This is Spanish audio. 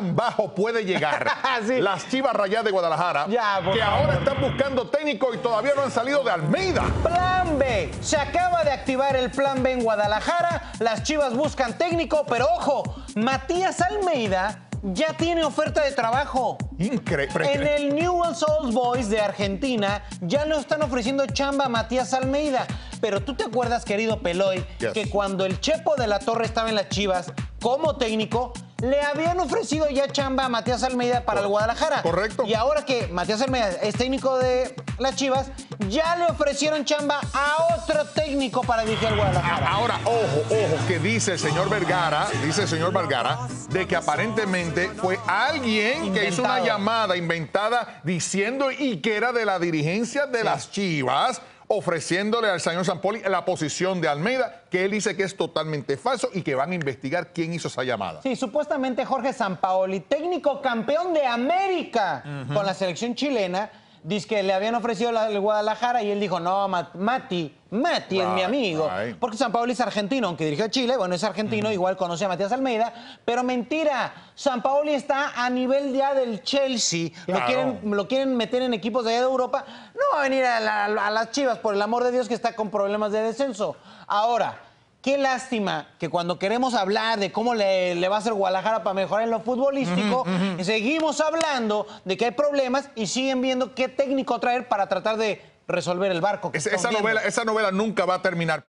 tan bajo puede llegar sí. Las Chivas Rayadas de Guadalajara, ya, que ahora están buscando técnico y todavía no han salido de Almeyda. Plan B. Se acaba de activar el plan B en Guadalajara. Las Chivas buscan técnico, pero ojo, Matías Almeyda ya tiene oferta de trabajo. Increíble. En el Newell's Old Boys de Argentina ya le están ofreciendo chamba a Matías Almeyda. Pero tú te acuerdas, querido Peloy, yes, que cuando el Chepo de la Torre estaba en las Chivas como técnico, le habían ofrecido ya chamba a Matías Almeyda para el Guadalajara. Correcto. Y ahora que Matías Almeyda es técnico de las Chivas, ya le ofrecieron chamba a otro técnico para dirigir al Guadalajara. Ahora, ojo, que dice el señor Vergara, de que aparentemente fue alguien inventado, que hizo una llamada inventada diciendo y que era de la dirigencia de las Chivas, ofreciéndole al señor Sampaoli la posición de Almeyda, que él dice que es totalmente falso y que van a investigar quién hizo esa llamada. Sí, supuestamente Jorge Sampaoli, técnico campeón de América con la selección chilena, dice que le habían ofrecido el Guadalajara y él dijo, no, Mati es mi amigo, porque Sampaoli es argentino, aunque dirigió a Chile, bueno, es argentino, igual conoce a Matías Almeyda, pero mentira, Sampaoli está a nivel ya del Chelsea, claro. lo quieren meter en equipos de allá de Europa, no va a venir a las Chivas, por el amor de Dios, que está con problemas de descenso. Ahora, qué lástima que cuando queremos hablar de cómo le va a hacer Guadalajara para mejorar en lo futbolístico, seguimos hablando de que hay problemas y siguen viendo qué técnico traer para tratar de resolver el barco. Esa novela nunca va a terminar.